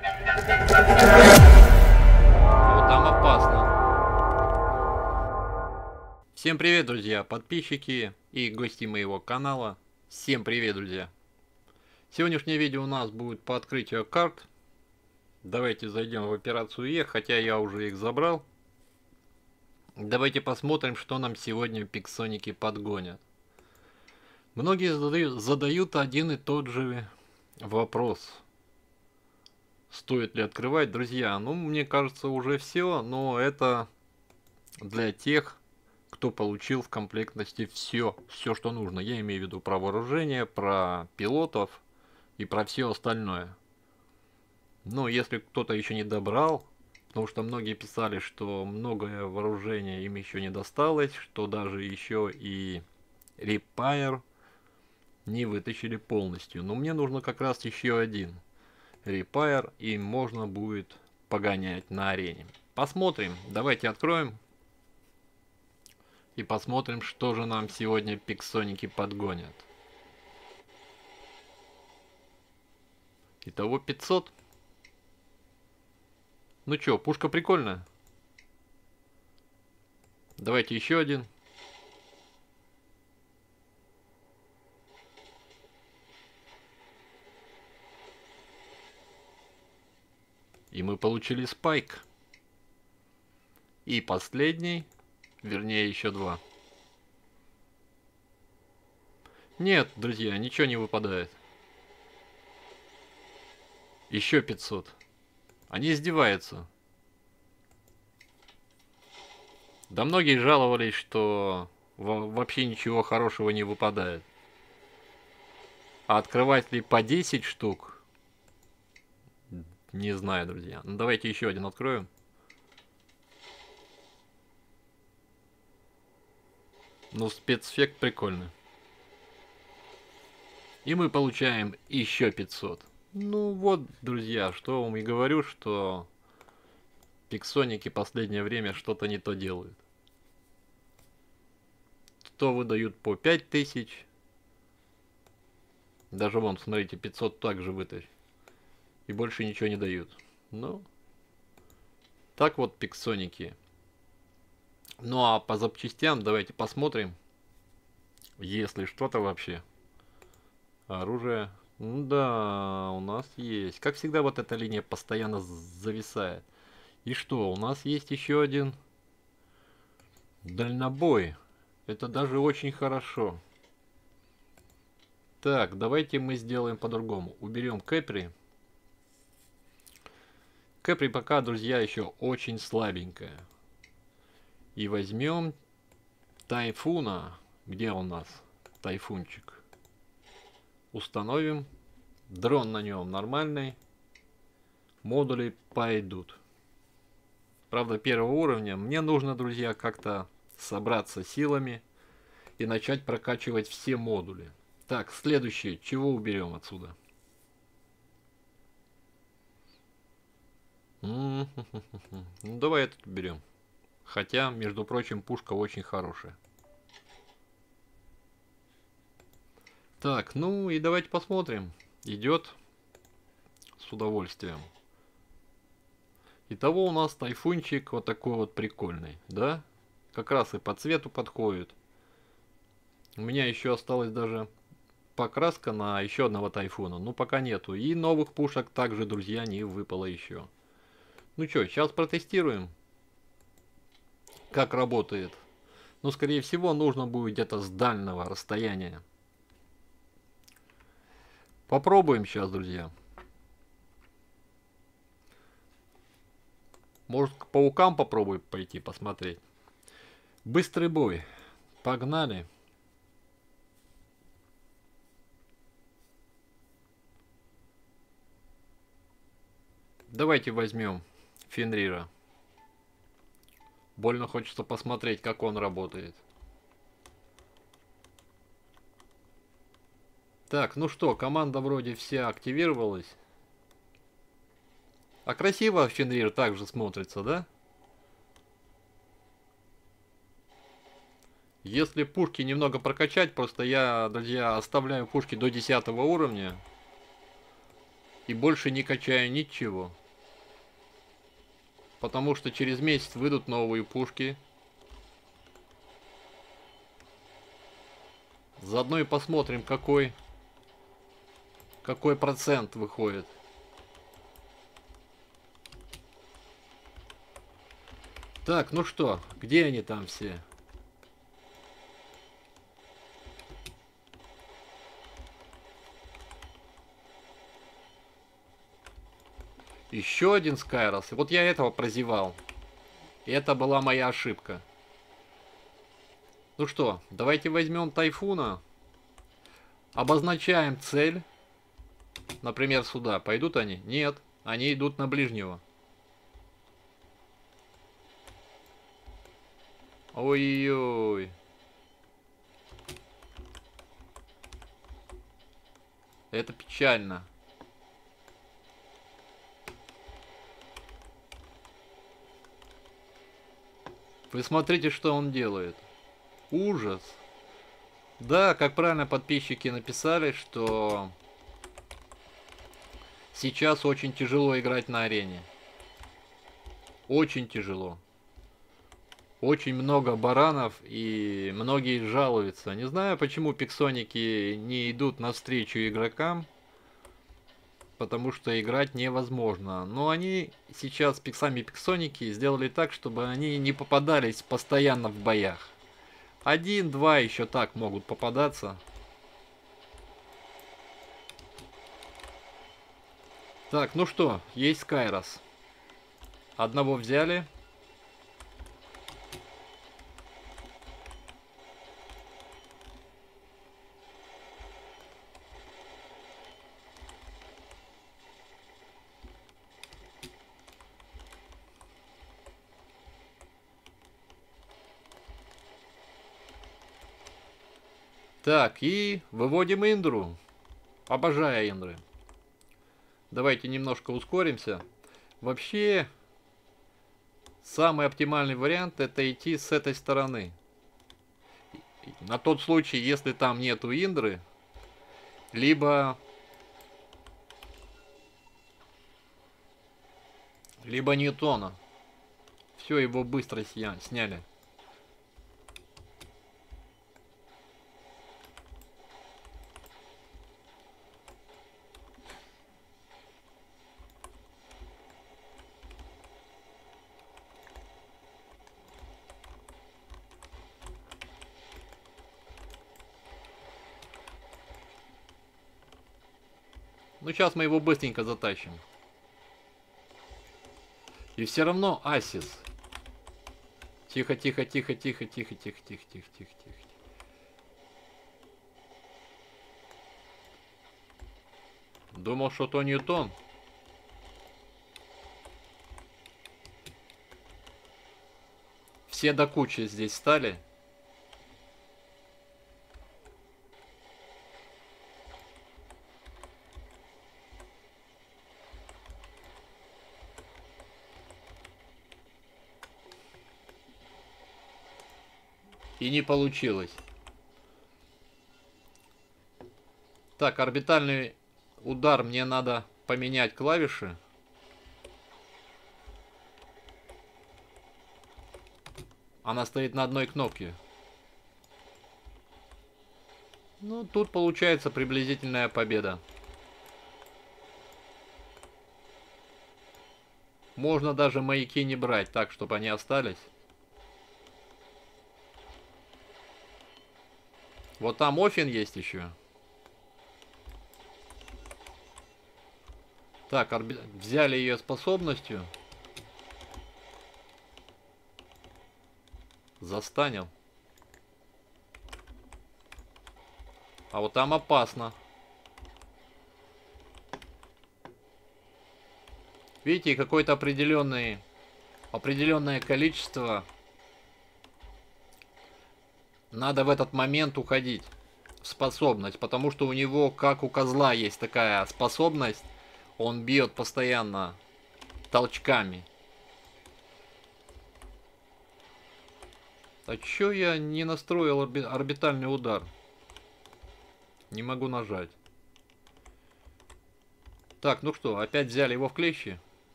Вот там опасно. Всем привет, друзья, подписчики и гости моего канала. Всем привет, друзья. Сегодняшнее видео у нас будет по открытию карт. Давайте зайдем в операцию Е, хотя я уже их забрал. Давайте посмотрим, что нам сегодня пиксоники подгонят. Многие задают один и тот же вопрос. Стоит ли открывать, друзья? Ну, мне кажется, уже все, но это для тех, кто получил в комплектности все, что нужно. Я имею в виду про вооружение, про пилотов и про все остальное. Но если кто-то еще не добрал, потому что многие писали, что многое вооружение им еще не досталось, что даже еще и репайр не вытащили полностью. Но мне нужно как раз еще один репайр, и можно будет погонять на арене. Посмотрим, давайте откроем и посмотрим, что же нам сегодня пиксоники подгонят. Итого 500. Ну чё, пушка прикольная. Давайте еще один. И мы получили спайк. И последний, вернее еще два. Нет, друзья, ничего не выпадает. Еще 500. Они издеваются. Да многие жаловались, что вообще ничего хорошего не выпадает. А открывать ли по 10 штук? Не знаю, друзья. Ну, давайте еще один откроем. Ну, спецэффект прикольный. И мы получаем еще 500. Ну вот, друзья, что вам и говорю, что пиксоники последнее время что-то не то делают. То выдают по 5000. Даже вон, смотрите, 500 также вытащили. И больше ничего не дают. Ну, так вот пиксоники. Ну а по запчастям давайте посмотрим. Если что-то вообще. Оружие... Ну да, у нас есть. Как всегда, вот эта линия постоянно зависает. И что, у нас есть еще один дальнобой. Это даже очень хорошо. Так, давайте мы сделаем по-другому. Уберем Кэпри. Кэпри пока, друзья, еще очень слабенькая. И возьмем Тайфуна. Где у нас Тайфунчик? Установим. Дрон на нем нормальный. Модули пойдут. Правда, первого уровня. Мне нужно, друзья, как-то собраться силами и начать прокачивать все модули. Так, следующее. Чего уберем отсюда? Ну, давай этот уберем. Хотя, между прочим, пушка очень хорошая. Так, ну и давайте посмотрим. Идет с удовольствием. Итого у нас тайфунчик вот такой вот прикольный, да? Как раз и по цвету подходит. У меня еще осталась даже покраска на еще одного тайфуна, но пока нету. И новых пушек также, друзья, не выпало еще. Ну что, сейчас протестируем, как работает. Но, скорее всего, нужно будет где-то с дальнего расстояния. Попробуем сейчас, друзья. Может, к паукам попробуем пойти посмотреть. Быстрый бой. Погнали. Давайте возьмем Фенрира. Больно хочется посмотреть, как он работает. Так, ну что, команда вроде вся активировалась. А красиво Фенрир также смотрится, да? Если пушки немного прокачать, просто я, друзья, оставляю пушки до 10 уровня. И больше не качаю ничего. Потому что через месяц выйдут новые пушки. Заодно и посмотрим, какой процент выходит. Так, ну что, где они там все? Еще один Skyros. Вот я этого прозевал. И это была моя ошибка. Ну что, давайте возьмем Тайфуна. Обозначаем цель. Например, сюда. Пойдут они? Нет. Они идут на ближнего. Ой-ой-ой. Это печально. Вы смотрите, что он делает. Ужас. Да, как правильно подписчики написали, что сейчас очень тяжело играть на арене. Очень тяжело. Очень много баранов, и многие жалуются. Не знаю, почему пиксоники не идут навстречу игрокам, потому что играть невозможно. Но они сейчас, сами пиксоники, сделали так, чтобы они не попадались постоянно в боях. Один-два еще так могут попадаться. Так, ну что, есть Skyros. Одного взяли. Так, и выводим Индру. Обожаю Индры. Давайте немножко ускоримся. Вообще, самый оптимальный вариант — это идти с этой стороны. На тот случай, если там нету Индры, либо Ньютона. Все, его быстро сняли. Ну, сейчас мы его быстренько затащим. И все равно Асис. Тихо, тихо, тихо, тихо, тихо, тихо, тихо, тихо, тихо, тихо. Думал, что то Ньютон. Все до кучи здесь стали. И не получилось. Так, орбитальный удар. Мне надо поменять клавиши. Она стоит на одной кнопке. Ну, тут получается приблизительная победа. Можно даже маяки не брать, так, чтобы они остались. Вот там Офин есть еще. Так, взяли ее способностью. Застанил. А вот там опасно. Видите, какое-то определенное количество... Надо в этот момент уходить в способность, потому что у него, как у козла, есть такая способность. Он бьет постоянно толчками. А чё я не настроил орбитальный удар? Не могу нажать. Так, ну что, опять взяли его в клещи.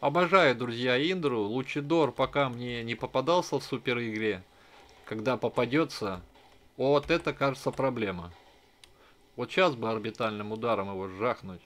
Обожаю, друзья, Индру. Лучидор пока мне не попадался в супер игре. Когда попадется, вот это, кажется, проблема. Вот сейчас бы орбитальным ударом его жахнуть.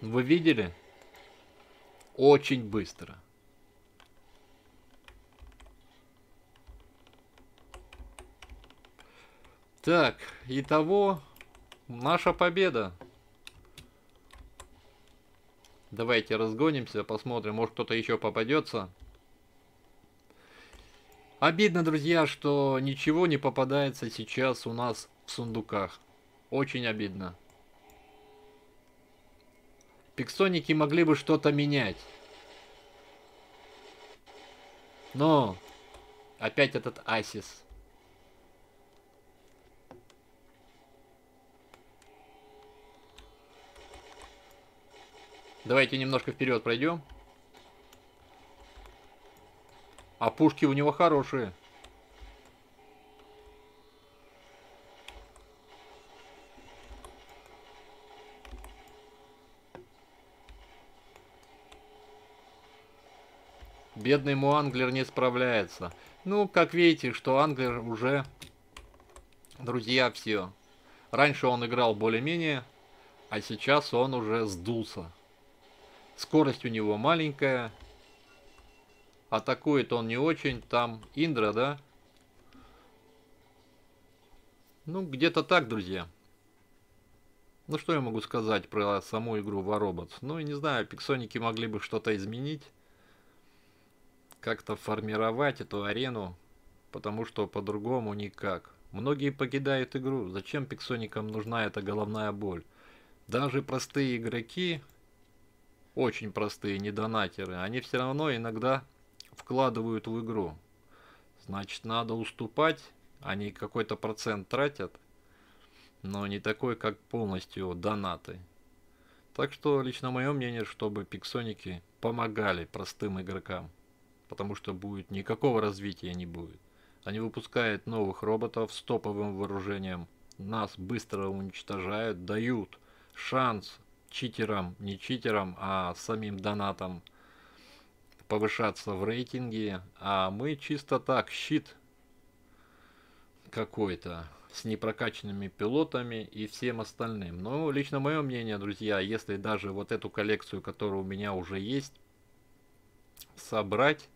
Вы видели? Очень быстро. Так, итого, наша победа. Давайте разгонимся, посмотрим, может кто-то еще попадется. Обидно, друзья, что ничего не попадается сейчас у нас в сундуках. Очень обидно. Пиксоники могли бы что-то менять. Но опять этот Асис. Давайте немножко вперед пройдем. А пушки у него хорошие. Бедный ему Англер не справляется. Ну, как видите, что Англер уже, друзья, все. Раньше он играл более-менее, а сейчас он уже сдулся. Скорость у него маленькая. Атакует он не очень. Там Индра, да? Ну, где-то так, друзья. Ну, что я могу сказать про саму игру War Robots? Ну, я не знаю, пиксоники могли бы что-то изменить. Как-то формировать эту арену. Потому что по-другому никак. Многие покидают игру. Зачем пиксоникам нужна эта головная боль? Даже простые игроки... Очень простые, не донатеры. Они все равно иногда вкладывают в игру. Значит, надо уступать. Они какой-то процент тратят. Но не такой, как полностью донаты. Так что, лично мое мнение, чтобы пиксоники помогали простым игрокам. Потому что будет никакого развития не будет. Они выпускают новых роботов с топовым вооружением. Нас быстро уничтожают. Дают шанс читерам, не читерам, а самим донатам повышаться в рейтинге, а мы чисто так, щит какой-то с непрокачанными пилотами и всем остальным. Но лично мое мнение, друзья, если даже вот эту коллекцию, которая у меня уже есть, собрать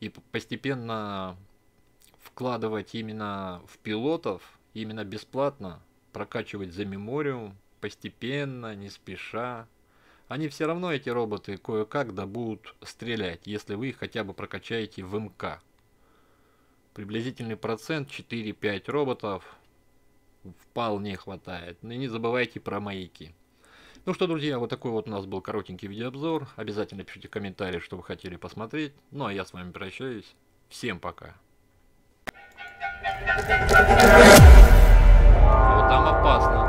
и постепенно вкладывать именно в пилотов, именно бесплатно, прокачивать за мемориум, постепенно, не спеша. Они все равно, эти роботы, кое-как да будут стрелять, если вы их хотя бы прокачаете в МК. Приблизительный процент 4-5 роботов вполне хватает. И не забывайте про маяки. Ну что, друзья, вот такой вот у нас был коротенький видеообзор. Обязательно пишите комментарии, что вы хотели посмотреть. Ну а я с вами прощаюсь. Всем пока. Вот там опасно.